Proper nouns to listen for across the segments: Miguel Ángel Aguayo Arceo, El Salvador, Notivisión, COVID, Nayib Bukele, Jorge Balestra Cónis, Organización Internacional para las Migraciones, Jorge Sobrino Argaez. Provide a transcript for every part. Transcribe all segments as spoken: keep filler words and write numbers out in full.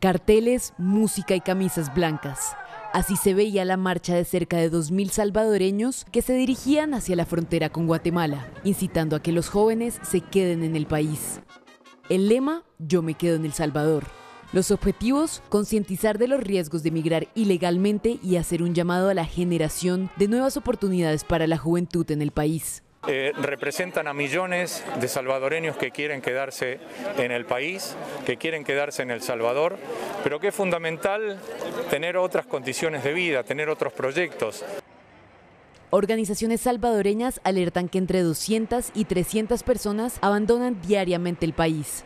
Carteles, música y camisas blancas. Así se veía la marcha de cerca de dos mil salvadoreños que se dirigían hacia la frontera con Guatemala, incitando a que los jóvenes se queden en el país. El lema, yo me quedo en El Salvador. Los objetivos, concientizar de los riesgos de emigrar ilegalmente y hacer un llamado a la generación de nuevas oportunidades para la juventud en el país. Eh, representan a millones de salvadoreños que quieren quedarse en el país, que quieren quedarse en El Salvador, pero que es fundamental tener otras condiciones de vida, tener otros proyectos. Organizaciones salvadoreñas alertan que entre doscientas y trescientas personas abandonan diariamente el país.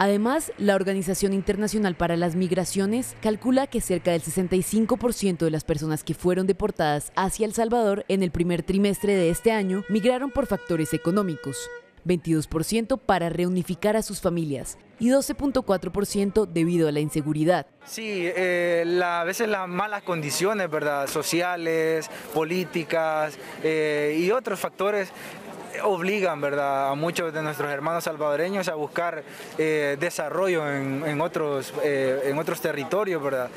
Además, la Organización Internacional para las Migraciones calcula que cerca del sesenta y cinco por ciento de las personas que fueron deportadas hacia El Salvador en el primer trimestre de este año migraron por factores económicos, veintidós por ciento para reunificar a sus familias y doce punto cuatro por ciento debido a la inseguridad. Sí, eh, la, a veces las malas condiciones, ¿verdad?, sociales, políticas eh, y otros factores obligan, ¿verdad?, a muchos de nuestros hermanos salvadoreños a buscar eh, desarrollo en, en, otros, eh, en otros territorios, ¿verdad?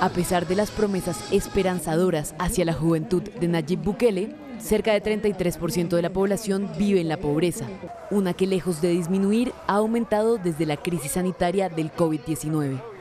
A pesar de las promesas esperanzadoras hacia la juventud de Nayib Bukele, cerca de treinta y tres por ciento de la población vive en la pobreza, una que lejos de disminuir ha aumentado desde la crisis sanitaria del COVID diecinueve.